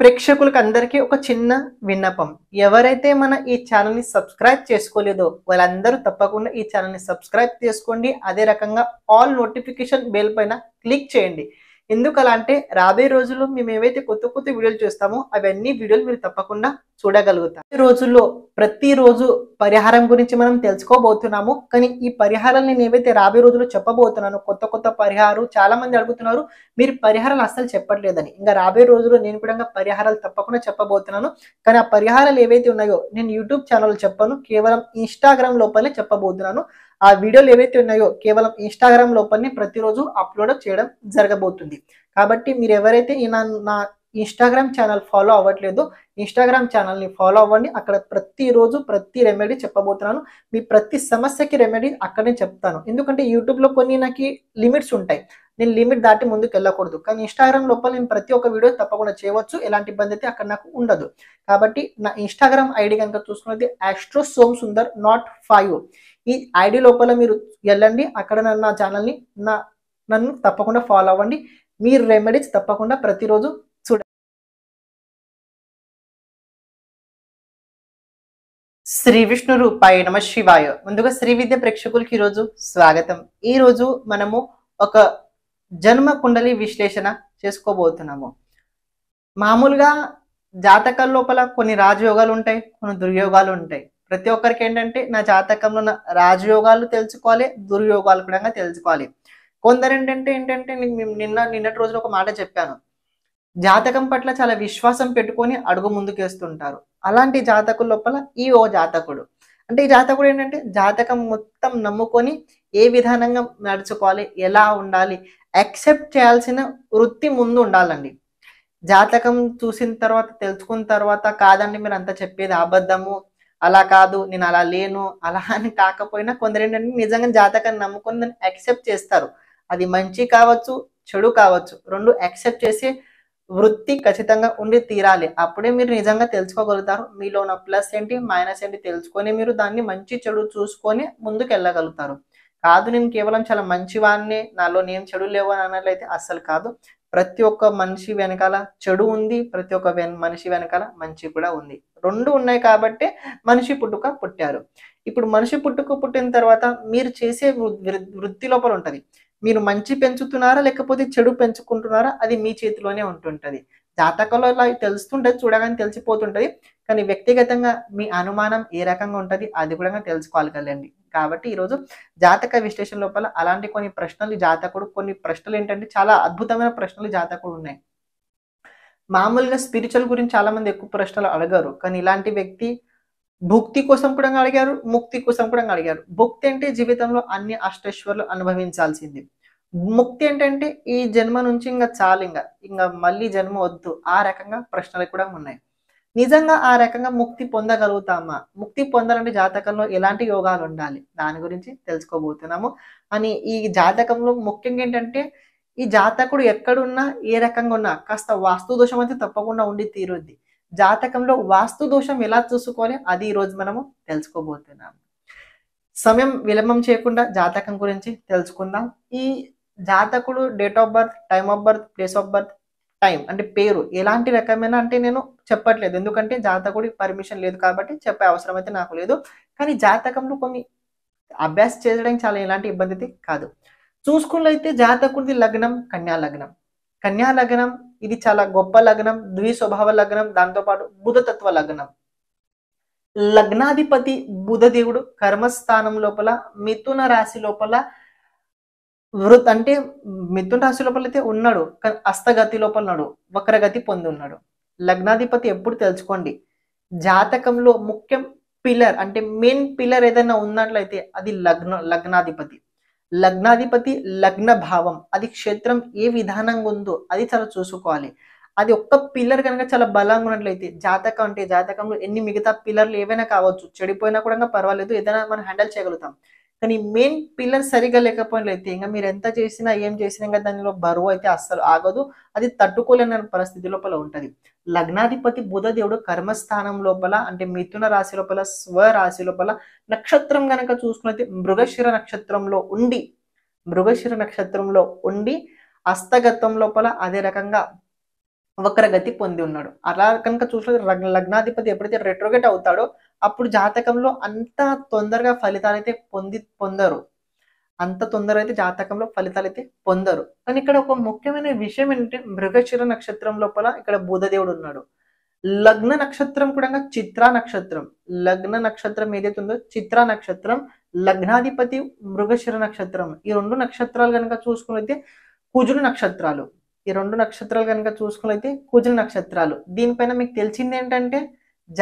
ప్రేక్షకులకు అందరికీ ఒక చిన్న విన్నపం ఎవరైతే మన ఈ ఛానల్ ని సబ్స్క్రైబ్ చేసుకోలేదో వాళ్ళందరూ తప్పకుండా ఈ ఛానల్ ని సబ్స్క్రైబ్ చేసుకోండి అదే రకంగా ఆల్ నోటిఫికేషన్ బెల్ పైన క్లిక్ చేయండి ఎందుకంటే రాబోయే రోజుల్లో మేము ఏవైతే కొత్త కొత్త వీడియోలు చేస్తామో అవన్నీ వీడియోలు మీరు తప్పకుండా చూడగలుగుతారు ఈ రోజుల్లో ప్రతి రోజు పరిహారం గురించి మనం తెలుసుకోబోతున్నాము కానీ ఈ పరిహారాలను నేను ఏవైతే రాబోయే రోజుల్లో చెప్పబోతున్నాను కొత్త కొత్త పరిహారాలు చాలా మంది అడుగుతున్నారు మీరు పరిహారాలు అసలు చెప్పట్లేదని ఇంకా రాబోయే రోజుల్లో నేను కూడా పరిహారాలు తప్పకుండా చెప్పబోతున్నాను కానీ ఆ పరిహారాలు ఏవైతే ఉన్నాయో నేను YouTube ఛానల్ చెప్పను కేవలం Instagram లోపలే చెప్పబోతున్నాను ఆ వీడియోలు ఏవైతే ఉన్నాయో కేవలం Instagram లోపలనే ప్రతిరోజు అప్లోడ్ చేయడం జరగబోతుంది కాబట్టి మీరు ఎవరైతే నా Instagram ఛానల్ ఫాలో అవ్వట్లేదో Instagram ఛానల్ ని ఫాలో అవ్వండి అక్కడ ప్రతి రోజు ప్రతి రెమెడీ చెప్పబోతున్నాను మీ ప్రతి సమస్యకి రెమెడీ అక్కడే చెప్తాను ఎందుకంటే YouTube లో కొన్ని నాకు లిమిట్స్ ఉంటాయి నేను లిమిట్ దాటి ముందుకు వెళ్ళకూడదు కానీ Instagram లోపల నేను ప్రతి ఒక్క వీడియో తప్పకుండా చేయవచ్చు ఎలాంటి ఇబ్బంది అయితే అక్కడ నాకు ఉండదు కాబట్టి నా Instagram ఐడి గనుక చూసుకున్నది @somsunder05 ఈ ఐడి లోపల మీరు వెళ్ళండి అక్కడ నా ఛానల్ ని నన్ను తప్పకుండా ఫాలో అవ్వండి మీ రెమెడీస్ తప్పకుండా ప్రతిరోజు చూడండి శ్రీ విష్ణు రూపాయ నమః శివాయ ముందుగా శ్రీ విద్య ప్రేక్షకులకు ఈ రోజు స్వాగతం ఈ రోజు మనము ఒక జన్మ కుండలి విశ్లేషణ చేసుకోబోతున్నాము మామూలుగా జాతక లోపల కొన్ని రాజయోగాలు ఉంటాయి కొన్ని దుర్యోగాలు ఉంటాయి ప్రతి ఒక్కరికి ఏంటంటే నా జాతకంలో ఉన్న రాజయోగాలు తెలుసుకోవాలి దుర్యోగాలు కూడా తెలుసుకోవాలి కొందరు ఏంటంటే నిన్నటి రోజున ఒక మాట చెప్పాను జాతకం పట్ల చాలా విశ్వాసం పెట్టుకొని అడుగు ముందుకేస్తుంటారు అలాంటి జాతకుల లోపల ఈ ఓ జాతకుడు అంటే ఈ జాతకుడు ఏంటంటే జాతకం మొత్తం నమ్ముకొని ఏ విధానంగా నడుచుకోవాలి ఎలా ఉండాలి యాక్సెప్ట్ చేయాల్సిన వృత్తి ముందు ఉండాలండి జాతకం చూసిన తర్వాత తెలుసుకున్న తర్వాత కాదండి మీరు అంత చెప్పేది అబద్ధము అలా కాదు నేను అలా లేను అలా అని కాకపోయినా కొందరు ఏంటంటే నిజంగా జాతకాన్ని నమ్ముకొని దాన్ని యాక్సెప్ట్ చేస్తారు అది మంచి కావచ్చు చెడు కావచ్చు రెండు యాక్సెప్ట్ చేసే వృత్తి ఖచ్చితంగా ఉండి తీరాలి అప్పుడే మీరు నిజంగా తెలుసుకోగలుగుతారు మీలో ఉన్న ప్లస్ ఏంటి మైనస్ ఏంటి తెలుసుకొని మీరు దాన్ని మంచి చెడు చూసుకొని ముందుకు వెళ్ళగలుగుతారు కాదు నేను కేవలం చాలా మంచివాడిని నాలో నేను చెడు లేవు అని అన్నట్లయితే అస్సలు కాదు ప్రతి ఒక్క మనిషి వెనకాల చెడు ఉంది ప్రతి ఒక్క మనిషి వెనకాల మంచి కూడా ఉంది రెండు ఉన్నాయి కాబట్టి మనిషి పుట్టుక పుట్టారు ఇప్పుడు మనిషి పుట్టుక పుట్టిన తర్వాత మీరు చేసే వృత్తి లోపల ఉంటుంది మీరు మంచి పెంచుతున్నారా లేకపోతే చెడు పెంచుకుంటున్నారా అది మీ చేతిలోనే ఉంటుంటది జాతకంలో ఇలా తెలుస్తుంటది చూడగానే తెలిసిపోతుంటది కానీ వ్యక్తిగతంగా మీ అనుమానం ఏ రకంగా ఉంటుంది అది కూడా తెలుసుకోగలండి కాబట్టి ఈరోజు జాతక విశ్లేషణ లోపల అలాంటి కొన్ని ప్రశ్నలు జాతకుడు కొన్ని ప్రశ్నలు ఏంటంటే చాలా అద్భుతమైన ప్రశ్నలు జాతకుడు ఉన్నాయి మామూలుగా స్పిరిచువల్ గురించి చాలా మంది ఎక్కువ ప్రశ్నలు అడగారు కానీ ఇలాంటి వ్యక్తి భుక్తి కోసం కూడా అడిగారు ముక్తి కోసం కూడా అడిగారు భుక్తి అంటే జీవితంలో అన్ని అష్టైశ్వర్యాలు అనుభవించాల్సింది ముక్తి ఏంటంటే ఈ జన్మ నుంచి ఇంకా చాలు ఇంకా మళ్ళీ జన్మ వద్దు ఆ రకంగా ప్రశ్నలు కూడా ఉన్నాయి నిజంగా ఆ రకంగా ముక్తి పొందగలుగుతామా ముక్తి పొందాలంటే జాతకంలో ఎలాంటి యోగాలు ఉండాలి దాని గురించి తెలుసుకోబోతున్నాము అని ఈ జాతకంలో ముఖ్యంగా ఏంటంటే ఈ జాతకుడు ఎక్కడున్నా ఏ రకంగా ఉన్నా కాస్త వాస్తు దోషం అయితే తప్పకుండా ఉండి తీరుద్ది జాతకంలో వాస్తు దోషం ఎలా చూసుకోవాలి అది ఈ రోజు మనము తెలుసుకోబోతున్నాము సమయం విలంబం చేయకుండా జాతకం గురించి తెలుసుకుందాం ఈ జాతకుడు date of birth time of birth place of birth time అంటే పేరు ఎలాంటి రకమైన అంటే నేను చెప్పట్లేదు ఎందుకంటే జాతకుడి పర్మిషన్ లేదు కాబట్టి చెప్పే అవసరం అయితే నాకు లేదు కానీ జాతకంలో కొన్ని అభ్యాసం చేయడానికి చాలా ఎలాంటి ఇబ్బంది అయితే కాదు చూసుకున్నట్లయితే జాతకుడిది లగ్నం కన్యా లగ్నం ఇది చాలా గొప్ప లగ్నం ద్విస్వభావ లగ్నం దాంతోపాటు బుధతత్వ లగ్నం లగ్నాధిపతి బుధదేవుడు కర్మస్థానం లోపల మిథున రాశి లోపల అంటే మిథున రాశి లోపల అయితే ఉన్నాడు కానీ అస్తగతి లోపల ఉన్నాడు వక్రగతి పొంది ఉన్నాడు లగ్నాధిపతి ఎప్పుడు తెలుసుకోండి జాతకంలో ముఖ్యం పిల్లర్ అంటే మెయిన్ పిల్లర్ ఏదైనా ఉన్నట్లయితే అది లగ్నాధిపతి లగ్న భావం అది క్షేత్రం ఏ విధానంగా ఉందో అది చాలా చూసుకోవాలి అది ఒక్క పిల్లర్ కనుక చాలా బలంగా ఉన్నట్లయితే జాతకం అంటే జాతకంలో ఎన్ని మిగతా పిల్లర్లు ఏవైనా కావచ్చు చెడిపోయినా కూడా పర్వాలేదు ఏదైనా మనం హ్యాండిల్ చేయగలుగుతాం కానీ మెయిన్ పిల్లర్ సరిగా లేకపోయినట్లయితే ఇంకా మీరు ఎంత చేసినా ఏం చేసినా ఇంకా దానిలో బరువు అయితే అస్సలు ఆగదు అది తట్టుకోలేని పరిస్థితి లోపల ఉంటుంది లగ్నాధిపతి బుధదేవుడు కర్మస్థానం లోపల అంటే మిథున రాశి లోపల స్వరాశి లోపల నక్షత్రం గనక చూసుకున్నది మృగశిర నక్షత్రంలో ఉండి హస్తగతం లోపల అదే రకంగా వక్రగతి పొంది ఉన్నాడు. అలా కనుక చూసినట్లయితే లగ్నాధిపతి ఎప్పుడైతే రెట్రోగేట్ అవుతాడో అప్పుడు జాతకంలో అంత తొందరగా ఫలితాలైతే పొందరు, అంత తొందరగా అయితే జాతకంలో ఫలితాలైతే పొందరు. కానీ ఇక్కడ ఒక ముఖ్యమైన విషయం ఏంటంటే మృగశిర నక్షత్రం లోపల ఇక్కడ బుధదేవుడు ఉన్నాడు. లగ్న నక్షత్రం కూడా చిత్రా నక్షత్రం, లగ్న నక్షత్రం ఏదైతే ఉందో చిత్రా నక్షత్రం, లగ్నాధిపతి మృగశిర నక్షత్రం, ఈ రెండు నక్షత్రాలు కనుక చూసుకున్నైతే కుజుడు నక్షత్రాలు, ఈ రెండు నక్షత్రాలు కనుక చూసుకున్నైతే కుజుడు నక్షత్రాలు. దీనిపైన మీకు తెలిసింది ఏంటంటే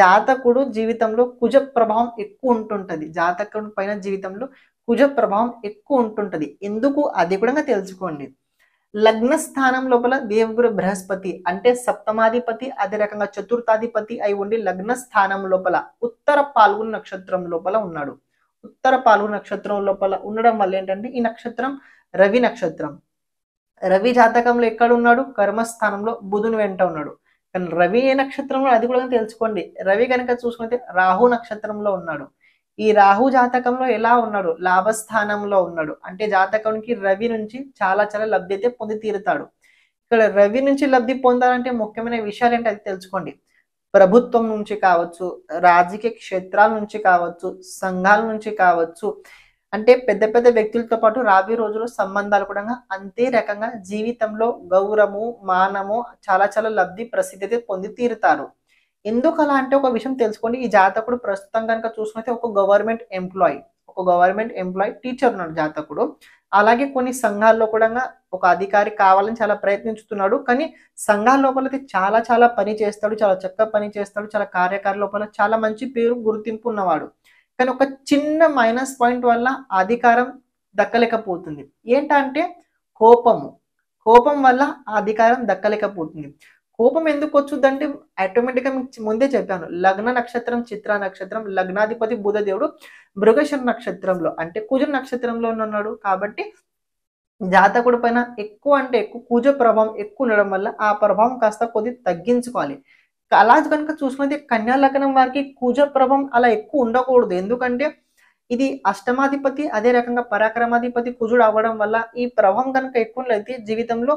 జాతకుడు జీవితంలో కుజ ప్రభావం ఎక్కువ ఉంటుంటది, జాతకుడు పైన జీవితంలో కుజ ప్రభావం ఎక్కువ ఉంటుంటది. ఎందుకు అది కూడా తెలుసుకోండి. లగ్న స్థానం లోపల దేవగురు బృహస్పతి అంటే సప్తమాధిపతి, అదే రకంగా చతుర్థాధిపతి అయి ఉండి లగ్న స్థానం లోపల ఉత్తర పాల్గొన నక్షత్రం లోపల ఉన్నాడు. ఉత్తర పాల్గొన నక్షత్రం లోపల ఉండడం వల్ల ఏంటంటే ఈ నక్షత్రం రవి నక్షత్రం. రవి జాతకంలో ఎక్కడ ఉన్నాడు? కర్మస్థానంలో బుధుని వెంట ఉన్నాడు. కానీ రవి ఏ నక్షత్రంలో అది కూడా తెలుసుకోండి. రవి కనుక చూసుకుంటే రాహు నక్షత్రంలో ఉన్నాడు. ఈ రాహు జాతకంలో ఎలా ఉన్నాడు? లాభస్థానంలో ఉన్నాడు. అంటే జాతకానికి రవి నుంచి చాలా చాలా లబ్ధి అయితే పొంది తీరుతాడు. ఇక్కడ రవి నుంచి లబ్ధి పొందాలంటే ముఖ్యమైన విషయాలు ఏంటి అది తెలుసుకోండి. ప్రభుత్వం నుంచి కావచ్చు, రాజకీయ క్షేత్రాల నుంచి కావచ్చు, సంఘాల నుంచి కావచ్చు, అంటే పెద్ద పెద్ద వ్యక్తులతో పాటు రాబోయే రోజుల్లో సంబంధాలు కూడా అంతే రకంగా జీవితంలో గౌరవము మానము చాలా చాలా లబ్ధి ప్రసిద్ధి అయితే పొంది తీరుతారు. ఎందుకు అలా అంటే ఒక విషయం తెలుసుకోండి. ఈ జాతకుడు ప్రస్తుతం కనుక చూసుకుంటే ఒక గవర్నమెంట్ ఎంప్లాయీ, టీచర్ ఉన్నాడు జాతకుడు. అలాగే కొన్ని సంఘాల్లో కూడా ఒక అధికారి కావాలని చాలా ప్రయత్నిస్తున్నాడు. కానీ సంఘాల లోపల చాలా చాలా పని చేస్తాడు, చాలా చక్కగా పని చేస్తాడు, చాలా కార్యకారి లోపల చాలా మంచి పేరు గుర్తింపు ఉన్నవాడు. కానీ ఒక చిన్న మైనస్ పాయింట్ వల్ల అధికారం దక్కలేకపోతుంది. ఏంటంటే కోపం వల్ల అధికారం దక్కలేకపోతుంది. కోపం ఎందుకు వచ్చుద్దంటే ఆటోమేటిక్గా మీకు ముందే చెప్పాను, లగ్న నక్షత్రం చిత్ర నక్షత్రం, లగ్నాధిపతి బుధదేవుడు మృగశిర నక్షత్రంలో అంటే కుజ నక్షత్రంలో ఉన్నాడు. కాబట్టి జాతకుడి పైన ఎక్కువ అంటే ఎక్కువ కుజ ప్రభావం ఎక్కువ ఉండడం వల్ల ఆ ప్రభావం కాస్త కొద్ది తగ్గించుకోవాలి. అలా కనుక చూసుకున్నది కన్యా లగ్నం వారికి కుజ ప్రభావం అలా ఎక్కువ ఉండకూడదు. ఎందుకంటే ఇది అష్టమాధిపతి అదే రకంగా పరాక్రమాధిపతి కుజుడు అవ్వడం వల్ల ఈ ప్రభావం కనుక ఎక్కువ జీవితంలో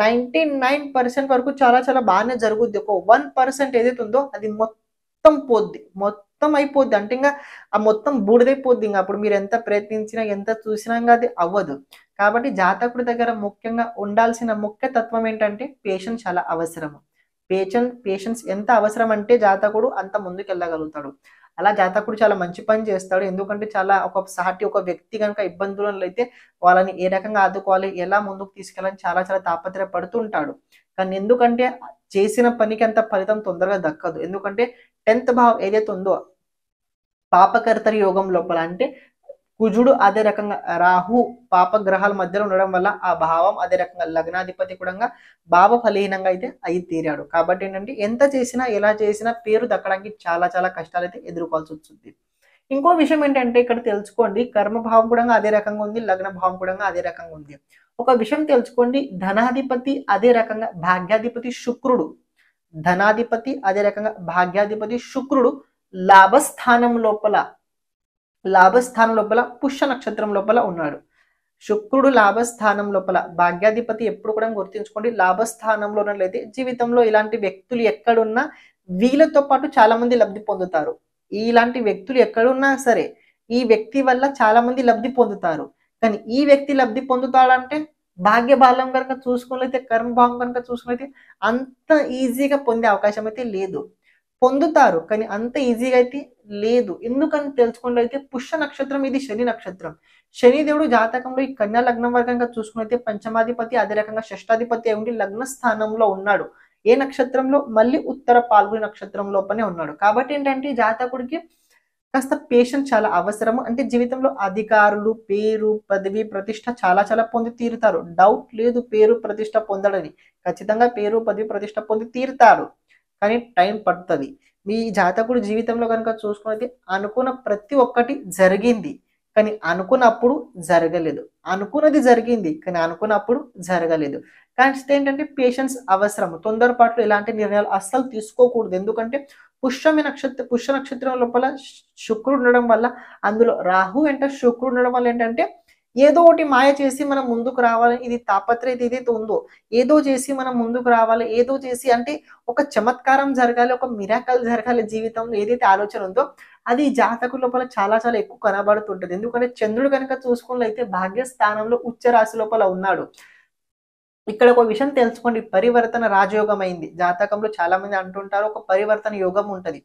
99% వరకు చాలా చాలా బాగానే జరుగుద్ది. ఒక 1% ఏదైతే ఉందో అది మొత్తం పోద్ది, మొత్తం అయిపోద్ది. అంటే ఇంకా ఆ మొత్తం బూడిదైపోద్ది. ఇంకా అప్పుడు మీరు ఎంత ప్రయత్నించినా ఎంత చూసినా అది అవ్వదు. కాబట్టి జాతకుడి దగ్గర ముఖ్యంగా ఉండాల్సిన ముఖ్య తత్వం ఏంటంటే పేషెన్స్ చాలా అవసరము. పేషెన్స్ ఎంత అవసరం అంటే జాతకుడు అంత ముందుకు వెళ్ళగలుగుతాడు. అలా జాతకుడు చాలా మంచి పని చేస్తాడు. ఎందుకంటే చాలా ఒక సాటి ఒక వ్యక్తి కనుక ఇబ్బందులలో అయితే వాళ్ళని ఏ రకంగా ఆదుకోవాలి, ఎలా ముందుకు తీసుకెళ్ళాలని చాలా చాలా తాపత్రయ పడుతూ ఉంటాడు. కానీ ఎందుకంటే చేసిన పనికి అంత ఫలితం తొందరగా దక్కదు. ఎందుకంటే 10వ భావం ఏదైతే ఉందో పాపకర్తరి యోగం లోపల అంటే కుజుడు అదే రకంగా రాహు పాపగ్రహాల మధ్యలో ఉండడం వల్ల ఆ భావం అదే రకంగా లగ్నాధిపతి కూడా భావ ఫలహీనంగా అయితే అయి తీరాడు. కాబట్టి ఏంటంటే ఎంత చేసినా ఎలా చేసినా పేరు దక్కడానికి చాలా చాలా కష్టాలు అయితే ఎదుర్కోవాల్సి వస్తుంది. ఇంకో విషయం ఏంటంటే ఇక్కడ తెలుసుకోండి, కర్మభావం కూడా అదే రకంగా ఉంది, లగ్న భావం కూడా అదే రకంగా ఉంది. ఒక విషయం తెలుసుకోండి, ధనాధిపతి అదే రకంగా భాగ్యాధిపతి శుక్రుడు, లాభస్థానం లోపల పుష్య నక్షత్రం లోపల ఉన్నాడు. శుక్రుడు లాభస్థానం లోపల, భాగ్యాధిపతి ఎప్పుడు కూడా గుర్తుంచుకోండి లాభస్థానంలో ఉన్నట్లయితే జీవితంలో ఇలాంటి వ్యక్తులు ఎక్కడున్నా వీళ్ళతో పాటు చాలా మంది లబ్ధి పొందుతారు. ఇలాంటి వ్యక్తులు ఎక్కడున్నా సరే ఈ వ్యక్తి వల్ల చాలా మంది లబ్ధి పొందుతారు. కానీ ఈ వ్యక్తి లబ్ధి పొందుతాడంటే భాగ్య బలం కనుక చూసుకున్నట్లయితే కర్మభావం కనుక చూసుకున్నట్లయితే అంత ఈజీగా పొందే అవకాశం అయితే లేదు. పొందుతారు కానీ అంత ఈజీగా అయితే లేదు. ఎందుకని తెలుసుకున్నట్లయితే పుష్య నక్షత్రం ఇది శని నక్షత్రం. శనిదేవుడు జాతకంలో ఈ కన్యా లగ్నం వారి కనుక చూసుకున్నట్లయితే పంచమాధిపతి అదే రకంగా షష్టాధిపతి ఉండి లగ్న స్థానంలో ఉన్నాడు. ఏ నక్షత్రంలో? మళ్ళీ ఉత్తర పాల్గొని నక్షత్రం లోపలనే ఉన్నాడు. కాబట్టి ఏంటంటే జాతకుడికి కాస్త పేషెన్స్ చాలా అవసరము. అంటే జీవితంలో అధికారులు పేరు పదవి ప్రతిష్ట చాలా చాలా పొంది తీరుతారు. డౌట్ లేదు, పేరు ప్రతిష్ట పొందడని ఖచ్చితంగా పేరు పదవి ప్రతిష్ట పొంది తీరుతారు. కానీ టైం పడుతుంది. మీ జాతకుడు జీవితంలో కనుక చూసుకున్నది అనుకున్న ప్రతి ఒక్కటి జరిగింది. కానీ అనుకున్నప్పుడు జరగలేదు, అనుకున్నది జరిగింది కానీ అనుకున్నప్పుడు జరగలేదు. కానీ ఏంటంటే పేషెన్స్ అవసరం. తొందరపాట్లు ఎలాంటి నిర్ణయాలు అస్సలు తీసుకోకూడదు. ఎందుకంటే పుష్య నక్షత్రం లోపల శుక్రుడు ఉండడం వల్ల, అందులో రాహు వెంట శుక్రుడు ఉండడం వల్ల ఏంటంటే ఏదో ఒకటి మాయ చేసి మనం ముందుకు రావాలి. ఇది తాపత్రయం ఏదైతే ఉందో ఏదో చేసి మనం ముందుకు రావాలి, ఏదో చేసి అంటే ఒక చమత్కారం జరగాలి, ఒక మిరాకల్ జరగాలి జీవితంలో ఏదైతే ఆలోచన ఉందో అది జాతకుల లోపల చాలా చాలా ఎక్కువ కనబడుతుంటది. ఎందుకంటే చంద్రుడు కనుక చూసుకున్నట్లయితే భాగ్యస్థానంలో ఉచ్చ రాశి లోపల ఉన్నాడు. ఇక్కడ ఒక విషయం తెలుసుకోండి, పరివర్తన రాజయోగం అయింది. జాతకంలో చాలా మంది అంటుంటారు ఒక పరివర్తన యోగం ఉంటది.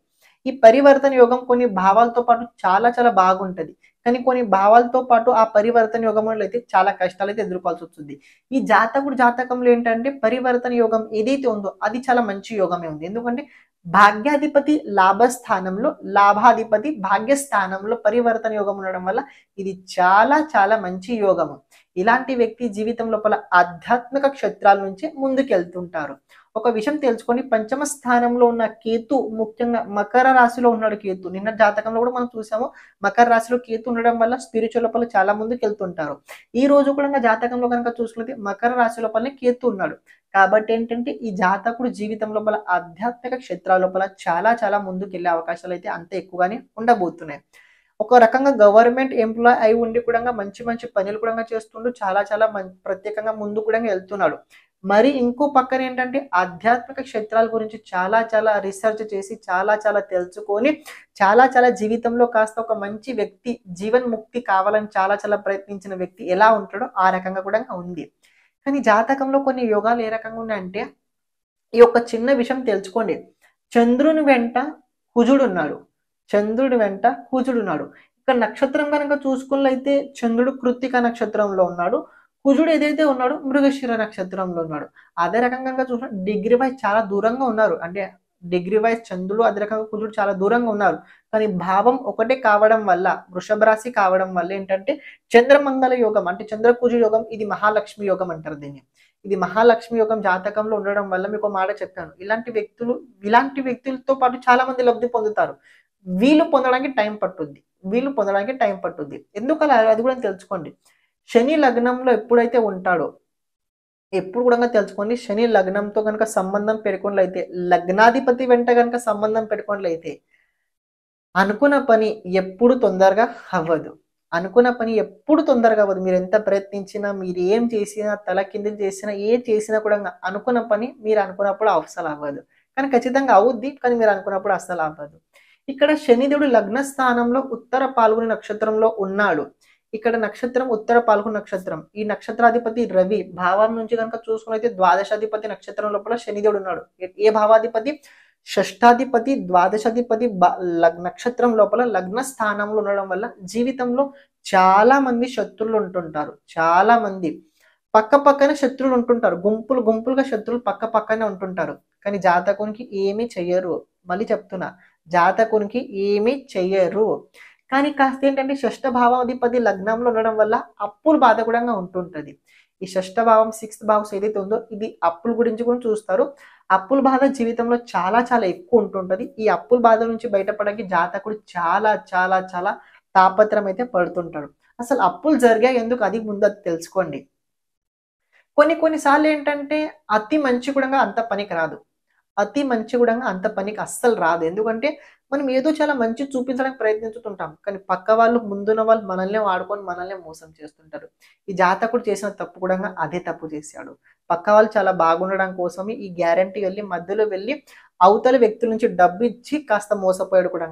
ఈ పరివర్తన యోగం కొన్ని భావాలతో పాటు చాలా చాలా బాగుంటది, కానీ కొన్ని భావాలతో పాటు ఆ పరివర్తన యోగంలో అయితే చాలా కష్టాలు అయితే ఎదుర్కోవాల్సి వస్తుంది. ఈ జాతకుడు జాతకంలో ఏంటంటే పరివర్తన యోగం ఏదైతే ఉందో అది చాలా మంచి యోగమే ఉంది. ఎందుకంటే భాగ్యాధిపతి లాభస్థానంలో, లాభాధిపతి భాగ్యస్థానంలో పరివర్తన యోగం ఉండడం వల్ల ఇది చాలా చాలా మంచి యోగము. ఇలాంటి వ్యక్తి జీవితం లోపల ఆధ్యాత్మిక క్షేత్రాల నుంచి ముందుకెళ్తుంటారు. ఒక విషయం తెలుసుకొని పంచమ స్థానంలో ఉన్న కేతు, ముఖ్యంగా మకర రాశిలో ఉన్నాడు కేతు. నిన్న జాతకంలో కూడా మనం చూసాము మకర రాశిలో కేతు ఉండడం వల్ల స్పిరిచువల్ లోపల చాలా ముందుకు వెళ్తుంటారు. ఈ రోజు కూడా జాతకంలో కనుక చూసుకుంటే మకర రాశి లోపలనే కేతు ఉన్నాడు. కాబట్టి ఏంటంటే ఈ జాతకుడు జీవితం లోపల ఆధ్యాత్మిక క్షేత్రాల లోపల చాలా చాలా ముందుకు వెళ్ళే అవకాశాలు అయితే అంత ఎక్కువగానే ఉండబోతున్నాయి. ఒక రకంగా గవర్నమెంట్ ఎంప్లాయ్ అయి ఉండి కూడా మంచి మంచి పనులు కూడా చేస్తుండు, చాలా చాలా ప్రత్యేకంగా ముందు కూడా వెళ్తున్నాడు. మరి ఇంకో పక్కన ఏంటంటే ఆధ్యాత్మిక క్షేత్రాల గురించి చాలా చాలా రీసెర్చ్ చేసి చాలా చాలా తెలుసుకొని చాలా చాలా జీవితంలో కాస్త ఒక మంచి వ్యక్తి, జీవన్ ముక్తి కావాలని చాలా చాలా ప్రయత్నించిన వ్యక్తి ఎలా ఉంటాడో ఆ రకంగా కూడా ఉంది. కానీ జాతకంలో కొన్ని యోగాలు ఏ రకంగా ఉన్నాయంటే ఈ యొక్క చిన్న విషయం తెలుసుకోండి, చంద్రుని వెంట కుజుడున్నాడు, చంద్రుడి వెంట కుజుడున్నాడు. ఇక్కడ నక్షత్రం కనుక చూసుకున్నట్లయితే చంద్రుడు కృత్తిక నక్షత్రంలో ఉన్నాడు, కుజుడు ఏదైతే ఉన్నాడు మృగశిర నక్షత్రంలో ఉన్నాడు. అదే రకంగా చూసిన డిగ్రీ వైజ్ చాలా దూరంగా ఉన్నారు, అంటే డిగ్రీ వైజ్ చంద్రుడు అదే రకంగా కుజుడు చాలా దూరంగా ఉన్నారు. కానీ భావం ఒకటే కావడం వల్ల, వృషభ రాశి కావడం వల్ల ఏంటంటే చంద్రమంగళ యోగం అంటే చంద్ర కుజు యోగం, ఇది మహాలక్ష్మి యోగం అంటారు దీన్ని. ఇది మహాలక్ష్మి యోగం జాతకంలో ఉండడం వల్ల మీకు మాట చెప్పాను, ఇలాంటి వ్యక్తులతో పాటు చాలా మంది లబ్ధి పొందుతారు. వీళ్ళు పొందడానికి టైం పట్టుద్ది. ఎందుకలా అది కూడా తెలుసుకోండి. శని లగ్నంలో ఎప్పుడైతే ఉంటాడో ఎప్పుడు కూడా తెలుసుకోండి, శని లగ్నంతో కనుక సంబంధం పెట్టుకున్నట్లయితే, లగ్నాధిపతి వెంట కనుక సంబంధం పెట్టుకున్నట్లయితే అనుకున్న పని ఎప్పుడు తొందరగా అవ్వదు. మీరు ఎంత ప్రయత్నించినా, మీరు ఏం చేసినా, తల కిందకి చేసినా, ఏ చేసినా కూడా అనుకున్న పని మీరు అనుకున్నప్పుడు అసలు అవ్వదు. కానీ ఖచ్చితంగా అవుద్ది, కానీ మీరు అనుకున్నప్పుడు అసలు అవ్వదు. ఇక్కడ శనిదేవుడు లగ్న స్థానంలో ఉత్తర పాల్గొని నక్షత్రంలో ఉన్నాడు. ఇక్కడ నక్షత్రం ఉత్తర పాల్గొని నక్షత్రం, ఈ నక్షత్రాధిపతి రవి. భావం నుంచి కనుక చూసుకున్నైతే ద్వాదశాధిపతి నక్షత్రం లోపల శనిదేవుడు ఉన్నాడు. ఏ భావాధిపతి? షష్టాధిపతి, ద్వాదశాధిపతి నక్షత్రం లోపల లగ్న స్థానంలో ఉండడం వల్ల జీవితంలో చాలా మంది శత్రువులు ఉంటుంటారు. చాలా మంది పక్క పక్కన శత్రువులు ఉంటుంటారు, గుంపులుగా శత్రువులు పక్క పక్కనే ఉంటుంటారు. కానీ జాతకునికి ఏమీ చెయ్యరు. మళ్ళీ చెప్తున్నా, జాతకునికి ఏమీ చెయ్యరు. కానీ కాస్త ఏంటంటే షష్ఠ భావాధిపతి లగ్నంలో ఉండడం వల్ల అప్పుల బాధ కూడా ఉంటుంటది. ఈ షష్ఠ భావం, సిక్స్త్ భావం ఏదైతే ఉందో ఇది అప్పుల గురించి కూడా చూస్తారు. అప్పుల బాధ జీవితంలో చాలా చాలా ఎక్కువ ఉంటుంటది. ఈ అప్పుల బాధ నుంచి బయటపడడానికి జాతకుడు చాలా చాలా చాలా తాపత్రం అయితే పడుతుంటాడు. అసలు అప్పులు జరిగాయి ఎందుకు, అది ముందు అది తెలుసుకోండి. కొన్నిసార్లు ఏంటంటే అతి మంచి కూడా అంత పనికి అస్సలు రాదు. ఎందుకంటే మనం ఏదో చాలా మంచి చూపించడానికి ప్రయత్నిస్తుంటాం, కానీ పక్క వాళ్ళు, ముందున్న వాళ్ళు మనల్ని వాడుకొని మనల్ని మోసం చేస్తుంటారు. ఈ జాతకుడు చేసిన తప్పు కూడా అదే తప్పు చేశాడు. పక్క వాళ్ళు చాలా బాగుండడం కోసం ఈ గ్యారంటీ మధ్యలో వెళ్ళి అవతల వ్యక్తుల నుంచి డబ్బు ఇచ్చి కాస్త మోసపోయాడు కూడా.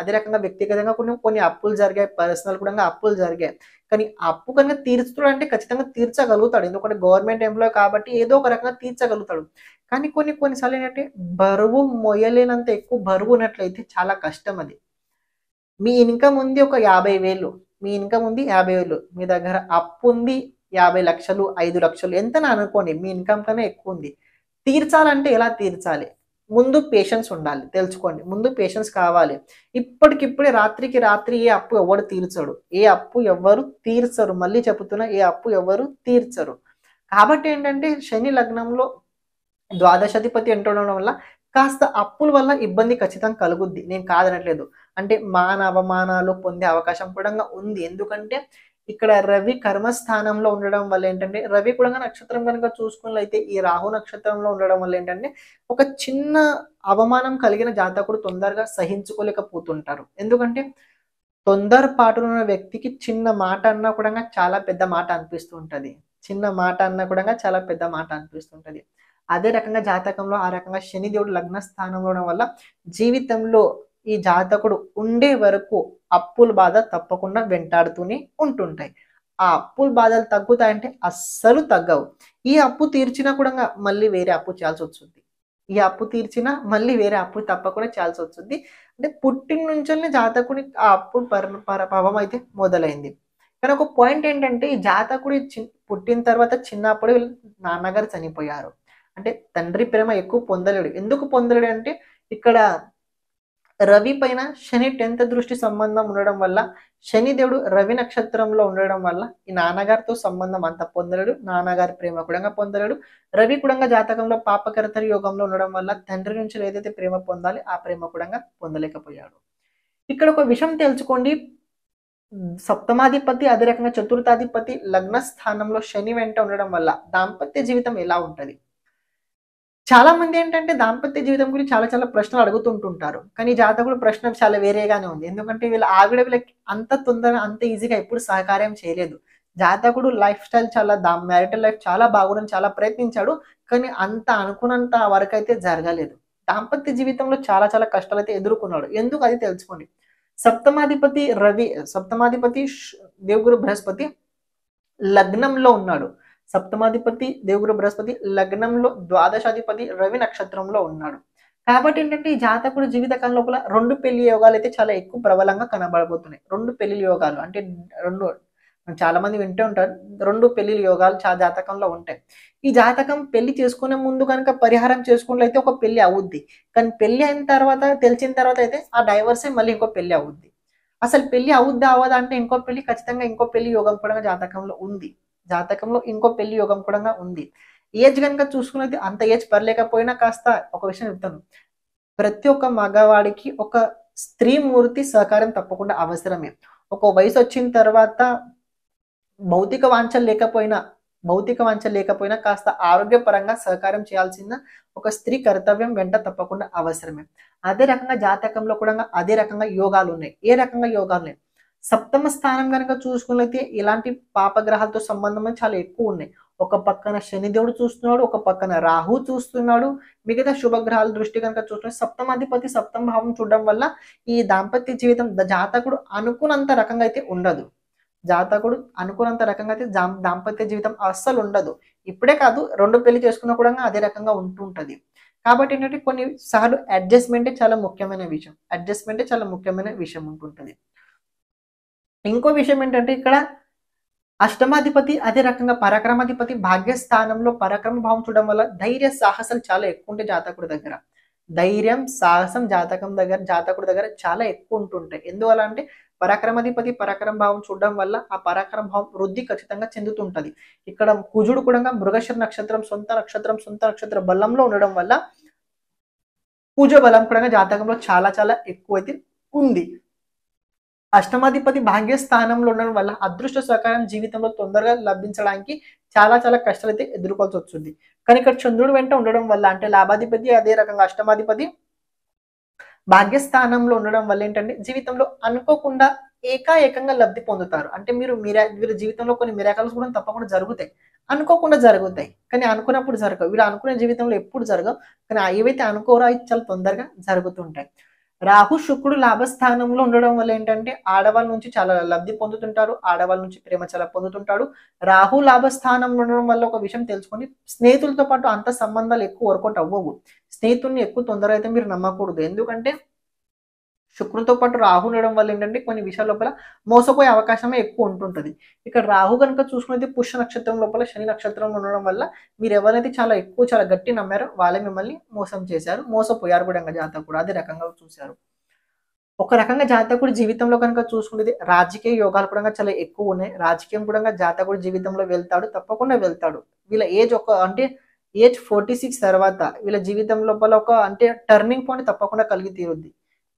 అదే రకంగా వ్యక్తిగతంగా కొన్ని అప్పులు జరిగాయి, పర్సనల్ కూడా అప్పులు జరిగాయి. కానీ అప్పు కనుక తీర్చుతాడు అంటే ఖచ్చితంగా తీర్చగలుగుతాడు, ఎందుకంటే గవర్నమెంట్ ఎంప్లాయ్ కాబట్టి ఏదో ఒక రకంగా తీర్చగలుగుతాడు. కానీ కొన్నిసార్లు ఏంటంటే బరువు మొయ్యలేనంత ఎక్కువ బరువు ఉన్నట్లయితే చాలా కష్టం. అది మీ ఇన్కమ్ ఉంది ఒక 50,000, మీ దగ్గర అప్పు ఉంది 50 లక్షలు, 5 లక్షలు, ఎంతనా అనుకోండి, మీ ఇన్కమ్ కన్నా ఎక్కువ ఉంది. తీర్చాలంటే ఎలా తీర్చాలి? ముందు పేషెన్స్ ఉండాలి, తెలుసుకోండి. ముందు పేషెన్స్ కావాలి. ఇప్పటికిప్పుడే రాత్రికి రాత్రి ఏ అప్పు ఎవ్వరు తీర్చరు. మళ్ళీ చెబుతున్నా, ఏ అప్పు ఎవ్వరు తీర్చరు. కాబట్టి ఏంటంటే శని లగ్నంలో ద్వాదశాధిపతి ఉండడం వల్ల కాస్త అప్పుల వల్ల ఇబ్బంది ఖచ్చితంగా కలుగుద్ది. నేను కాదనట్లేదు, అంటే మాన అవమానాలు పొందే అవకాశం కూడా ఉంది. ఎందుకంటే ఇక్కడ రవి కర్మస్థానంలో ఉండడం వల్ల ఏంటంటే, రవి కూడా నక్షత్రం కనుక చూసుకున్నట్లయితే ఈ రాహు నక్షత్రంలో ఉండడం వల్ల ఏంటంటే ఒక చిన్న అవమానం కలిగిన జాతకుడు తొందరగా సహించుకోలేకపోతుంటారు. ఎందుకంటే తొందరపాటున వ్యక్తికి చిన్న మాట అన్నా కూడా చాలా పెద్ద మాట అనిపిస్తుంటది, చిన్న మాట అన్నా కూడా చాలా పెద్ద మాట అనిపిస్తుంటది. అదే రకంగా జాతకంలో ఆ రకంగా శని దేవుడు లగ్న స్థానంలో ఉండడం వల్ల జీవితంలో ఈ జాతకుడు ఉండే వరకు అప్పుల బాధ తప్పకుండా వెంటాడుతూనే ఉంటుంటాయి. ఆ అప్పుల బాధలు తగ్గుతాయంటే అస్సలు తగ్గవు. ఈ అప్పు తీర్చినా కూడా మళ్ళీ వేరే అప్పు చేయాల్సి వస్తుంది, ఈ అప్పు తీర్చినా మళ్ళీ వేరే అప్పు తప్పకుండా చేయాల్సి వస్తుంది. అంటే పుట్టిన నుంచి జాతకుడి ఆ అప్పు ప్రభావం అయితే మొదలైంది. కానీ ఒక పాయింట్ ఏంటంటే ఈ జాతకుడి పుట్టిన తర్వాత చిన్నప్పుడు వీళ్ళు నాన్నగారు చనిపోయారు. అంటే తండ్రి ప్రేమ ఎక్కువ పొందలేడు. ఎందుకు పొందలేడు అంటే ఇక్కడ రవి పైన శని 10th దృష్టి సంబంధం ఉండడం వల్ల, శనిదేవుడు రవి నక్షత్రంలో ఉండడం వల్ల ఈ నాన్నగారితో సంబంధం అంత పొందలేడు, నాన్నగారి ప్రేమ కూడా పొందలేడు. రవి కూడా జాతకంలో పాపకర్త యోగంలో ఉండడం వల్ల తండ్రి నుంచి ఏదైతే ప్రేమ పొందాలి ఆ ప్రేమ కూడా పొందలేకపోయాడు. ఇక్కడ ఒక విషయం తెలుసుకోండి, సప్తమాధిపతి అదే రకంగా చతుర్థాధిపతి లగ్న స్థానంలో శని వెంట ఉండడం వల్ల దాంపత్య జీవితం ఎలా ఉంటుంది? చాలా మంది ఏంటంటే దాంపత్య జీవితం గురించి చాలా చాలా ప్రశ్నలు అడుగుతుంటుంటారు. కానీ జాతకుడు ప్రశ్న చాలా వేరేగానే ఉంది. ఎందుకంటే వీళ్ళ ఆవిడ వీళ్ళకి అంత తొందరగా అంత ఈజీగా ఎప్పుడు సహకారం చేయలేదు. జాతకుడు లైఫ్ స్టైల్ చాలా మ్యారిటల్ లైఫ్ చాలా బాగుండని చాలా ప్రయత్నించాడు, కానీ అంత అనుకున్నంత వరకు అయితే జరగలేదు. దాంపత్య జీవితంలో చాలా చాలా కష్టాలు అయితే ఎదుర్కొన్నాడు. ఎందుకు అది తెలుసుకోండి. సప్తమాధిపతి దేవుగురు బృహస్పతి లగ్నంలో ఉన్నాడు, సప్తమాధిపతి దేవుగురు బృహస్పతి లగ్నంలో ద్వాదశాధిపతి రవి నక్షత్రంలో ఉన్నాడు. కాబట్టి ఏంటంటే ఈ జాతకుడు జీవితకాలం లోపల 2 పెళ్లి యోగాలు అయితే చాలా ఎక్కువ ప్రబలంగా కనబడబోతున్నాయి. 2 పెళ్లి యోగాలు అంటే 2 చాలా మంది వింటూ ఉంటారు, 2 పెళ్లి యోగాలు చాలా జాతకంలో ఉంటాయి. ఈ జాతకం పెళ్లి చేసుకునే ముందు కనుక పరిహారం చేసుకున్నట్లయితే ఒక పెళ్లి అవుద్ది, కానీ పెళ్లి అయిన తర్వాత తెలిసిన తర్వాత అయితే ఆ డైవర్సే మళ్ళీ ఇంకో పెళ్లి అవుద్ది. అసలు పెళ్లి అవుద్దా అవదా అంటే ఇంకో పెళ్లి ఖచ్చితంగా, ఇంకో పెళ్లి యోగం కూడా జాతకంలో ఉంది, జాతకంలో ఇంకో పెళ్లి యోగం కూడా ఉంది. ఏజ్ కనుక చూసుకున్నది అంత ఏజ్ పర్లేకపోయినా కాస్త ఒక విషయం చెప్తాను, ప్రతి ఒక్క మగవాడికి ఒక స్త్రీ మూర్తి సహకారం తప్పకుండా అవసరమే. ఒక వయసు వచ్చిన తర్వాత భౌతిక వాంఛలు లేకపోయినా కాస్త ఆరోగ్యపరంగా సహకారం చేయాల్సిన ఒక స్త్రీ కర్తవ్యం వెంట తప్పకుండా అవసరమే. అదే రకంగా జాతకంలో కూడా అదే రకంగా యోగాలు ఉన్నాయి. ఏ రకంగా యోగాలు ఉన్నాయి? సప్తమ స్థానం కనుక చూసుకున్నట్లయితే ఇలాంటి పాపగ్రహాలతో సంబంధం చాలా ఎక్కువ ఉన్నాయి. ఒక పక్కన శనిదేవుడు చూస్తున్నాడు, ఒక పక్కన రాహు చూస్తున్నాడు, మిగతా శుభగ్రహాల దృష్టి కనుక చూస్తున్నాడు. సప్తమాధిపతి సప్తమ భావం చూడడం వల్ల ఈ దాంపత్య జీవితం జాతకుడు అనుకున్నంత రకంగా అయితే ఉండదు. జాతకుడు అనుకున్నంత రకంగా అయితే దాంపత్య జీవితం అస్సలు ఉండదు. ఇప్పుడే కాదు, 2 పెళ్లి చేసుకున్న కూడా అదే రకంగా ఉంటుంటది. కాబట్టి ఏంటంటే కొన్నిసార్లు అడ్జస్ట్మెంటే చాలా ముఖ్యమైన విషయం, ఉంటుంటది. ఇంకో విషయం ఏంటంటే ఇక్కడ అష్టమాధిపతి అదే రకంగా పరాక్రమాధిపతి భాగ్యస్థానంలో పరాక్రమ భావం చూడడం వల్ల ధైర్య సాహసాలు చాలా ఎక్కువ ఉంటాయి జాతకుడి దగ్గర. ధైర్యం సాహసం జాతకుడి దగ్గర చాలా ఎక్కువ ఉంటుంటాయి. ఎందువల్ల అంటే పరాక్రమాధిపతి పరాక్రమ భావం చూడడం వల్ల ఆ పరాక్రమ భావం వృద్ధి ఖచ్చితంగా చెందుతుంటది. ఇక్కడ కుజుడు కూడా మృగశిర నక్షత్రం సొంత నక్షత్ర బలంలో ఉండడం వల్ల కుజ బలం కూడా జాతకంలో చాలా చాలా ఎక్కువ అయితే ఉంది. అష్టమాధిపతి భాగ్యస్థానంలో ఉండడం వల్ల అదృష్ట సహకారం జీవితంలో తొందరగా లభించడానికి చాలా చాలా కష్టాలు అయితే ఎదుర్కోవాల్సి వస్తుంది. కానీ ఇక్కడ చంద్రుడు వెంట ఉండడం వల్ల అంటే లాభాధిపతి అదే రకంగా అష్టమాధిపతి భాగ్యస్థానంలో ఉండడం వల్ల ఏంటంటే జీవితంలో అనుకోకుండా ఏకాఏకంగా లబ్ధి పొందుతారు. అంటే మీరు జీవితంలో కొన్ని మిరాకల్స్ కూడా తప్పకుండా జరుగుతాయి, అనుకోకుండా జరుగుతాయి, కానీ అనుకున్నప్పుడు జరగవు. వీళ్ళు అనుకునే జీవితంలో ఎప్పుడు జరగవు, కానీ ఏవైతే అనుకోరా చాలా తొందరగా జరుగుతుంటాయి. రాహు శుక్రుడు లాభస్థానంలో ఉండడం వల్ల ఏంటంటే ఆడవాళ్ళ నుంచి చాలా లబ్ధి పొందుతుంటారు, ఆడవాళ్ళ నుంచి ప్రేమ చాలా పొందుతుంటాడు. రాహు లాభస్థానంలో ఉండడం వల్ల ఒక విషయం తెలుసుకొని స్నేహితులతో పాటు అంత సంబంధాలు ఎక్కువ వర్కౌట్ అవ్వవు. స్నేహితుల్ని ఎక్కువ తొందరగా అయితే మీరు నమ్మకూడదు. ఎందుకంటే శుక్రుడితో పాటు రాహు ఉండడం వల్ల ఏంటంటే కొన్ని విషయాల లోపల మోసపోయే అవకాశమే ఎక్కువ ఉంటుంటది. ఇక్కడ రాహు కనుక చూసుకునేది పుష్య నక్షత్రం లోపల శని నక్షత్రంలో ఉండడం వల్ల మీరు ఎవరైతే చాలా గట్టి నమ్మారో వాళ్ళే మిమ్మల్ని మోసం చేశారు, మోసపోయారు కూడా జాతకుడు అదే రకంగా చూశారు. ఒక రకంగా జాతకుడి జీవితంలో కనుక చూసుకునేది రాజకీయ యోగాలు కూడా చాలా ఎక్కువ ఉన్నాయి. రాజకీయం కూడా జాతకుడి జీవితంలో వెళ్తాడు, తప్పకుండా వెళ్తాడు. వీళ్ళ ఏజ్ ఏజ్ 46 తర్వాత వీళ్ళ జీవితం లోపల టర్నింగ్ పాయింట్ తప్పకుండా కలిగి తీరుద్ది.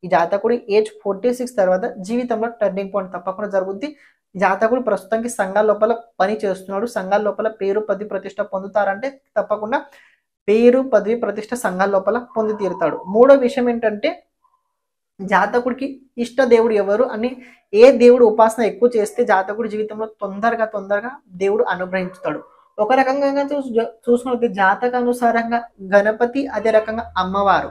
ఈ జాతకుడి ఏజ్ 46 తర్వాత జీవితంలో టర్నింగ్ పాయింట్ తప్పకుండా జరుగుద్ది. జాతకుడు ప్రస్తుతానికి సంఘాల లోపల పని చేస్తున్నాడు, సంఘాల లోపల పేరు పదవి ప్రతిష్ట పొందుతారంటే తప్పకుండా పేరు పదవి ప్రతిష్ట సంఘాల లోపల పొంది తీరుతాడు. మూడో విషయం ఏంటంటే జాతకుడికి ఇష్ట దేవుడు ఎవరు అని ఏ దేవుడు ఉపాసన ఎక్కువ చేస్తే జాతకుడి జీవితంలో తొందరగా తొందరగా దేవుడు అనుగ్రహించుతాడు. ఒక రకంగా చూసుకుంటే జాతకానుసారంగా గణపతి, అదే రకంగా అమ్మవారు.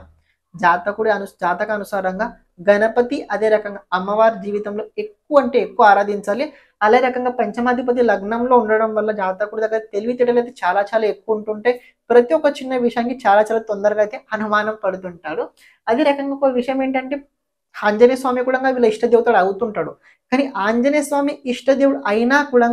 జాతకుడి జాతకానుసారంగా గణపతి, అదే రకంగా అమ్మవారి జీవితంలో ఎక్కువ అంటే ఎక్కువ ఆరాధించాలి. అదే రకంగా పంచమాధిపతి లగ్నంలో ఉండడం వల్ల జాతకుడి దగ్గర తెలివితేటలు అయితే చాలా చాలా ఎక్కువ ఉంటుంటే ప్రతి ఒక్క చిన్న విషయానికి చాలా చాలా తొందరగా అయితే అనుమానం పడుతుంటాడు. అదే రకంగా ఒక విషయం ఏంటంటే ఆంజనేయ స్వామి కూడా వీళ్ళ ఇష్టదేవుతాడు అవుతుంటాడు. కానీ ఆంజనేయ స్వామి ఇష్టదేవుడు అయినా కూడా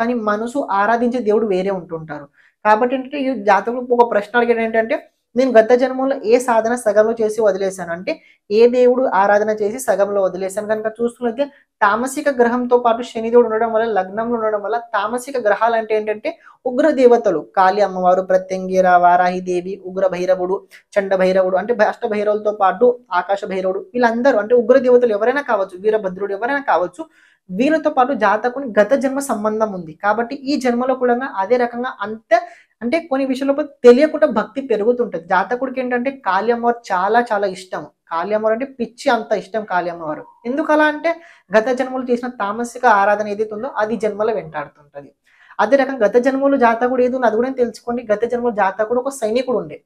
కానీ మనసు ఆరాధించే దేవుడు వేరే ఉంటుంటారు. కాబట్టి ఏంటంటే ఈ జాతకుడు ఒక ప్రశ్న అడిగాడు ఏంటంటే, నేను గత జన్మంలో ఏ సాధన సగంలో చేసి వదిలేశాను అంటే ఏ దేవుడు ఆరాధన చేసి సగంలో వదిలేశాను కనుక చూసుకున్నట్లయితే తామసిక గ్రహంతో పాటు శనిదేవుడు ఉండడం వల్ల లగ్నంలో ఉండడం వల్ల తామసిక గ్రహాలు అంటే ఏంటంటే ఉగ్ర దేవతలు కాళీ అమ్మవారు, ప్రత్యంగిర, వారాహి దేవి, ఉగ్ర భైరవుడు, చండ భైరవుడు అంటే అష్ట భైరవులతో పాటు ఆకాశ భైరవుడు, వీళ్ళందరూ అంటే ఉగ్ర దేవతలు ఎవరైనా కావచ్చు, వీరభద్రుడు ఎవరైనా కావచ్చు. వీళ్ళతో పాటు జాతకుని గత జన్మ సంబంధం ఉంది కాబట్టి ఈ జన్మలో కూడా అదే రకంగా అంత అంటే కొన్ని విషయాలపై తెలియకుండా భక్తి పెరుగుతుంటుంది. జాతకుడికి ఏంటంటే కాళీ అమ్మవారు చాలా చాలా ఇష్టం. కాళీ అమ్మవారు అంటే పిచ్చి అంత ఇష్టం కాళీ అమ్మవారు. ఎందుకు అలా అంటే గత జన్మలు చేసిన తామసిక ఆరాధన ఏదైతే ఉందో అది జన్మలో వెంటాడుతుంటది. అదే రకంగా గత జన్మలు జాతకుడు ఏదో అది కూడా తెలుసుకోండి. గత జన్మలు జాతకుడు ఒక సైనికుడు ఉండే.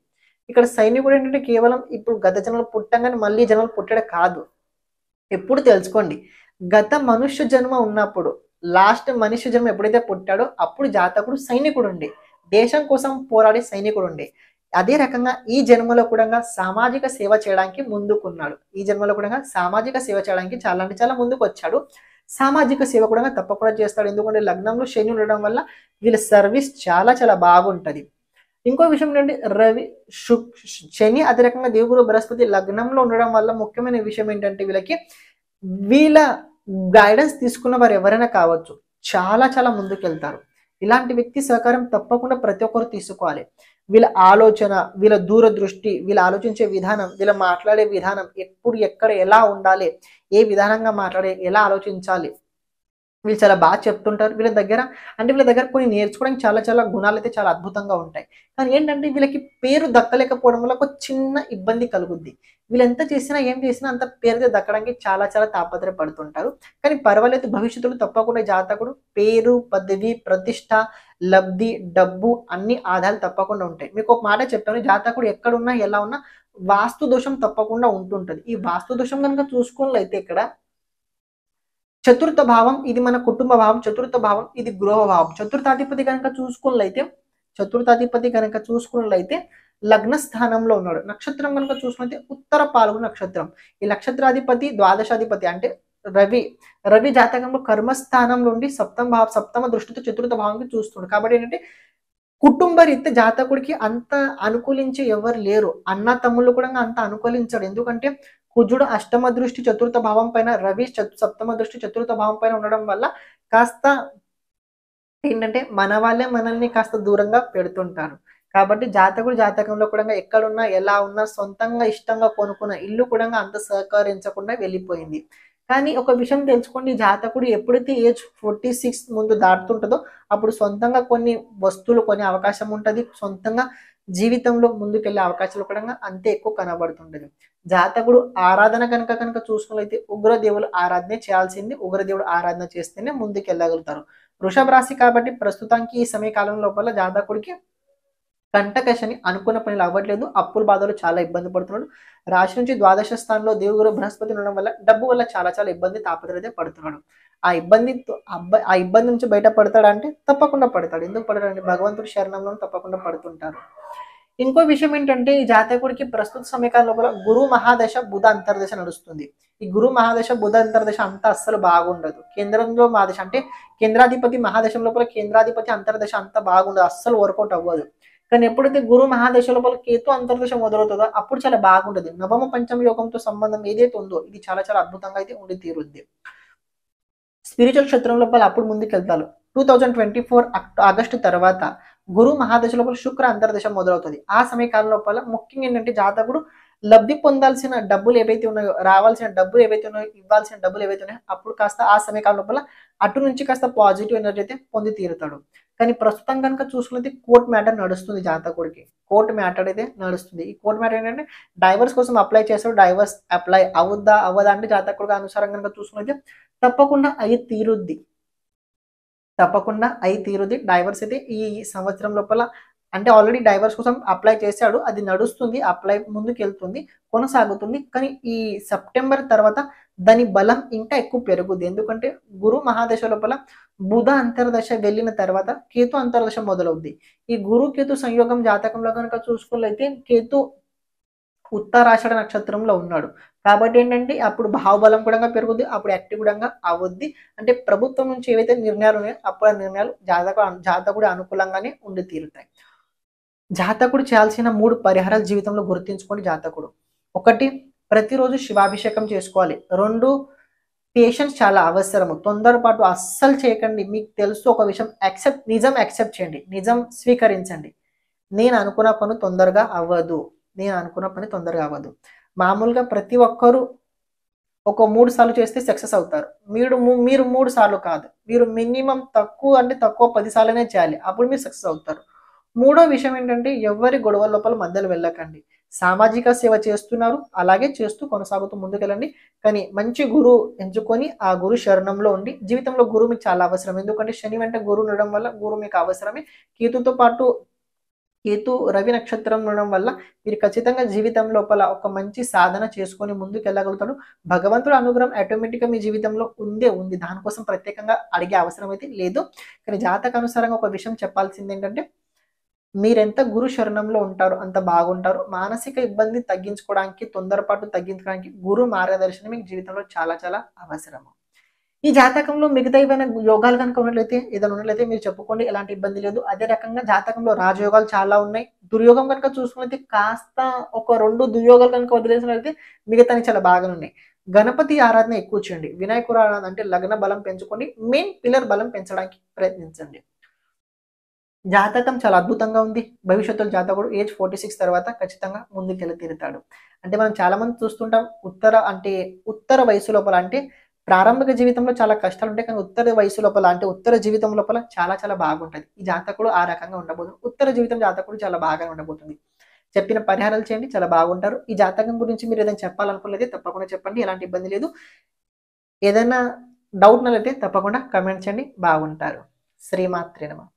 ఇక్కడ సైనికుడు ఏంటంటే కేవలం ఇప్పుడు గత జన్మలు పుట్టంగానే మళ్ళీ జన్మలు పుట్టడం కాదు. ఎప్పుడు తెలుసుకోండి, గత మనుష్య జన్మ ఉన్నప్పుడు లాస్ట్ మనుష్య జన్మ ఎప్పుడైతే పుట్టాడో అప్పుడు జాతకుడు సైనికుడు ఉండే, దేశం కోసం పోరాడే సైనికుడు ఉండే. అదే రకంగా ఈ జన్మలో కూడా సామాజిక సేవ చేయడానికి ముందుకున్నాడు. ఈ జన్మలో కూడా సామాజిక సేవ చేయడానికి చాలా అంటే చాలా ముందుకు వచ్చాడు. సామాజిక సేవ కూడా తప్పకుండా చేస్తాడు. ఎందుకంటే లగ్నంలో శని ఉండడం వల్ల వీళ్ళ సర్వీస్ చాలా చాలా బాగుంటుంది. ఇంకో విషయం ఏంటంటే రవి శని అదే రకంగా దేవుడు బృహస్పతి లగ్నంలో ఉండడం వల్ల ముఖ్యమైన విషయం ఏంటంటే వీళ్ళకి వీళ్ళ గైడెన్స్ తీసుకున్న వారు ఎవరైనా కావచ్చు, చాలా చాలా ముందుకెళ్తారు. ఇలాంటి వ్యక్తి సహకారం తప్పకుండా ప్రతి ఒక్కరు తీసుకోవాలి. వీళ్ళ ఆలోచన, వీళ్ళ దూరదృష్టి, వీళ్ళు ఆలోచించే విధానం, వీళ్ళ మాట్లాడే విధానం, ఎప్పుడు ఎక్కడ ఎలా ఉండాలి, ఏ విధానంగా మాట్లాడే, ఎలా ఆలోచించాలి, వీళ్ళు చాలా బాగా చెప్తుంటారు. వీళ్ళ దగ్గర కొన్ని నేర్చుకోవడానికి చాలా చాలా గుణాలు అయితే చాలా అద్భుతంగా ఉంటాయి. కానీ ఏంటంటే వీళ్ళకి పేరు దక్కలేకపోవడం వల్ల ఒక చిన్న ఇబ్బంది కలుగుద్ది. వీళ్ళెంత చేసినా ఏం చేసినా అంత పేరు దక్కడానికి చాలా చాలా తాపత్రయ పడుతుంటారు. కానీ పర్వాలేదు, భవిష్యత్తులో తప్పకుండా జాతకుడు పేరు, పదవి, ప్రతిష్ట, లబ్ధి, డబ్బు అన్ని ఆదాయాలు తప్పకుండా ఉంటాయి. మీకు ఒక మాట చెప్తాను, జాతకుడు ఎక్కడున్నా ఎలా ఉన్నా వాస్తు దోషం తప్పకుండా ఉంటుంటుంది. ఈ వాస్తు దోషం కనుక చూసుకున్నట్లయితే ఇక్కడ చతుర్థ భావం ఇది మన కుటుంబ భావం, చతుర్థ భావం ఇది గృహ భావం. చతుర్థాధిపతి కనుక చూసుకున్నట్లయితే లగ్న స్థానంలో ఉన్నాడు. నక్షత్రం కనుక చూసుకున్నట్లయితే ఉత్తర పాల్గొన నక్షత్రం. ఈ నక్షత్రాధిపతి ద్వాదశాధిపతి అంటే రవి. రవి జాతకంలో కర్మస్థానంలో ఉండి సప్తమ దృష్టితో చతుర్థ భావంకి చూస్తున్నాడు. కాబట్టి ఏంటంటే కుటుంబ రీత్యా జాతకుడికి అంత అనుకూలించే ఎవరు లేరు. అన్న తమ్ముళ్ళు కూడా అంత అనుకూలించాడు. ఎందుకంటే కుజుడు అష్టమ దృష్టి చతుర్థ భావం పైన, రవి సప్తమ దృష్టి చతుర్థ భావం పైన ఉండడం వల్ల కాస్త ఏంటంటే మన వాళ్ళే మనల్ని కాస్త దూరంగా పెడుతుంటారు. కాబట్టి జాతకుడు జాతకంలో కూడా ఎక్కడున్నా ఎలా ఉన్నా సొంతంగా ఇష్టంగా కొనుక్కున్న ఇల్లు కూడా అంత సహకరించకుండా వెళ్ళిపోయింది. కానీ ఒక విషయం తెలుసుకోండి, జాతకుడు ఎప్పుడైతే ఏజ్ 46 ముందు దాటుతుంటుందో అప్పుడు సొంతంగా కొన్ని వస్తువులు కొనే అవకాశం ఉంటుంది. సొంతంగా జీవితంలో ముందుకెళ్లే అవకాశాలు కూడా అంతే ఎక్కువ కనబడుతుంటుంది. జాతకుడు ఆరాధన కనుక చూసుకున్నట్లయితే ఉగ్రదేవులు ఆరాధనే చేయాల్సింది. ఉగ్రదేవుడు ఆరాధన చేస్తేనే ముందుకెళ్ళగలుగుతారు. వృషభ రాశి కాబట్టి ప్రస్తుతానికి ఈ సమయకాలం లోపల జాతకుడికి కంటకశని, అనుకున్న పనులు అవ్వట్లేదు, అప్పుల బాధలు చాలా ఇబ్బంది పడుతున్నాడు. రాశి నుంచి ద్వాదశ స్థానంలో దేవుడు బృహస్పతి ఉండడం వల్ల డబ్బు వల్ల చాలా చాలా ఇబ్బంది తాపత్రయతే పడుతున్నాడు. ఆ ఇబ్బంది నుంచి బయట పడతాడంటే తప్పకుండా పడతాడు. ఎందుకు పడతాడంటే భగవంతుడి శరణంలో తప్పకుండా పడుతుంటారు. ఇంకో విషయం ఏంటంటే ఈ జాతకుడికి ప్రస్తుత సమయకాల లోపల గురు మహాదశ, బుధ అంతర్దశ నడుస్తుంది. ఈ గురు మహాదశ, బుధ అంతర్దశ అంతా అస్సలు బాగుండదు. కేంద్రంలో మహాదశ అంటే కేంద్రాధిపతి మహాదశం లోపల కేంద్రాధిపతి అంతర్దశ అంతా బాగుండదు, అస్సలు వర్కౌట్ అవ్వదు. కానీ ఎప్పుడైతే గురు మహాదశ లోపల కేతు అంతర్దశ మొదలవుతుందో అప్పుడు చాలా బాగుంటుంది. నవమ పంచమ యోగంతో సంబంధం ఏదైతే ఉందో ఇది చాలా చాలా అద్భుతంగా అయితే ఉండి తీరుద్ది. స్పిరిచువల్ క్షేత్రం లోపల అప్పుడు ముందుకు వెళ్తారు. 2024 ఆగస్టు తర్వాత గురు మహాదశ లోపల శుక్ర అంతర్దశ మొదలవుతుంది. ఆ సమయకాలం లోపల ముఖ్యంగా ఏంటంటే జాతకుడు లబ్ధి పొందాల్సిన డబ్బులు ఏవైతే ఉన్నాయో, రావాల్సిన డబ్బులు ఏవైతే ఉన్నాయో, ఇవ్వాల్సిన డబ్బులు ఏవైతే ఉన్నాయో అప్పుడు కాస్త ఆ సమయకాలం లోపల అటు నుంచి కాస్త పాజిటివ్ ఎనర్జీ అయితే పొంది తీరుతాడు. కానీ ప్రస్తుతం గనుక చూసుకుంటే కోర్ట్ మ్యాటర్ నడుస్తుంది జాతకుడికి. కోర్ట్ మ్యాటర్ అయితే నడుస్తుంది. ఈ కోర్ట్ మ్యాటర్ ఏంటంటే డైవర్స్ కోసం అప్లై చేశారు, డైవర్స్ అప్లై అవుద్దా అవ్వదా అంటే జాతకుడికి అనుసారం కనుక చూసుకుంటే తప్పకుండా అయి తీరుద్ది, తప్పకుండా అయి తీరుద్ది. డైవర్స్ అయితే ఈ సంవత్సరం లోపల అంటే ఆల్రెడీ డైవర్స్ కోసం అప్లై చేశాడు, అది నడుస్తుంది, అప్లై ముందుకెళ్తుంది, కొనసాగుతుంది. కానీ ఈ సెప్టెంబర్ తర్వాత దాని బలం ఇంకా ఎక్కువ పెరుగుద్ది. ఎందుకంటే గురు మహాదశ లోపల బుధ అంతర్దశ వెళ్ళిన తర్వాత కేతు అంతర్దశ మొదలవుద్ది. ఈ గురు కేతు సంయోగం జాతకంలో కనుక చూసుకున్నట్లయితే కేతు ఉత్తరాషాఢ నక్షత్రంలో ఉన్నాడు కాబట్టి ఏంటంటే అప్పుడు భావబలం కూడా పెరుగుద్ది, అప్పుడు యాక్టివ్ కూడా అవుద్ది. అంటే ప్రభుత్వం నుంచి ఏవైతే నిర్ణయాలు ఉన్నాయో అప్పుడు ఆ నిర్ణయాలు జాతకుడు అనుకూలంగానే ఉండి తీరుతాయి. జాతకుడు చేయాల్సిన 3 పరిహారాలు జీవితంలో గుర్తించుకోండి జాతకుడు. 1, ప్రతిరోజు శివాభిషేకం చేసుకోవాలి. 2, పేషెన్స్ చాలా అవసరము, తొందరపాటు అస్సలు చేయకండి. మీకు తెలుసు ఒక విషయం, నిజం యాక్సెప్ట్ చేయండి, నిజం స్వీకరించండి. నేను అనుకున్న పని తొందరగా అవ్వదు. మామూలుగా ప్రతి ఒక్కరు ఒక 3 సార్లు చేస్తే సక్సెస్ అవుతారు. మీరు 3 సార్లు కాదు, మీరు మినిమం తక్కువ 10 సార్లునే చేయాలి, అప్పుడు మీరు సక్సెస్ అవుతారు. 3వ విషయం ఏంటంటే ఎవరి గొడవ లోపల మధ్యలో వెళ్ళకండి. సామాజిక సేవ చేస్తున్నారు అలాగే చేస్తూ కొనసాగుతూ ముందుకెళ్ళండి. కానీ మంచి గురువు ఎంచుకొని ఆ గురు శరణంలో ఉండి, జీవితంలో గురువు మీకు చాలా అవసరం. ఎందుకంటే శని వెంట గురువు ఉండడం వల్ల గురువు మీకు అవసరమే. కేతుతో పాటు కేతు రవి నక్షత్రం ఉండడం వల్ల మీరు ఖచ్చితంగా జీవితం లోపల ఒక మంచి సాధన చేసుకొని ముందుకు వెళ్ళగలుగుతాడు. భగవంతుడు అనుగ్రహం ఆటోమేటిక్గా మీ జీవితంలో ఉంది, దానికోసం ప్రత్యేకంగా అడిగే అవసరం అయితే లేదు. కానీ జాతకానుసారంగా ఒక విషయం చెప్పాల్సింది ఏంటంటే మీరెంత గురు శరణంలో ఉంటారో అంత బాగుంటారు. మానసిక ఇబ్బంది తగ్గించుకోవడానికి, తొందరపాటు తగ్గించడానికి గురు మార్గదర్శనం మీకు జీవితంలో చాలా చాలా అవసరము. ఈ జాతకంలో మిగతా ఏమైనా యోగాలు కనుక ఏదైనా ఉన్నట్లయితే మీరు చెప్పుకోండి, ఎలాంటి ఇబ్బంది లేదు. అదే రకంగా జాతకంలో రాజయోగాలు చాలా ఉన్నాయి. దుర్యోగం కనుక చూసుకున్నట్లయితే కాస్త ఒక 2 దుర్యోగాలు కనుక వదిలేసినట్లయితే మిగతాని చాలా బాగానే ఉన్నాయి. గణపతి ఆరాధన ఎక్కువ చేయండి, వినాయకుడు ఆరాధన అంటే లగ్న బలం పెంచుకోండి, మెయిన్ పిల్లర్ బలం పెంచడానికి ప్రయత్నించండి. జాతకం చాలా అద్భుతంగా ఉంది. భవిష్యత్తులో జాతకుడు ఏజ్ 46 తర్వాత ఖచ్చితంగా ముందుకెళ్ళి తీరుతాడు. అంటే మనం చాలా మంది చూస్తుంటాం ఉత్తర వయసు లోపల, అంటే ప్రారంభక జీవితంలో చాలా కష్టాలు ఉంటాయి, కానీ ఉత్తర జీవితం లోపల చాలా చాలా బాగుంటుంది. ఈ జాతకుడు ఆ రకంగా ఉండబోతుంది. ఉత్తర జీవితం జాతకుడు చాలా బాగానే ఉండబోతుంది. చెప్పిన పరిహారాలు చేయండి, చాలా బాగుంటారు. ఈ జాతకం గురించి మీరు ఏదైనా చెప్పాలనుకున్నది తప్పకుండా చెప్పండి, ఎలాంటి ఇబ్బంది లేదు. ఏదైనా డౌట్ నలైతే తప్పకుండా కమెంట్ చేయండి, బాగుంటారు. శ్రీమాత్రే నమః.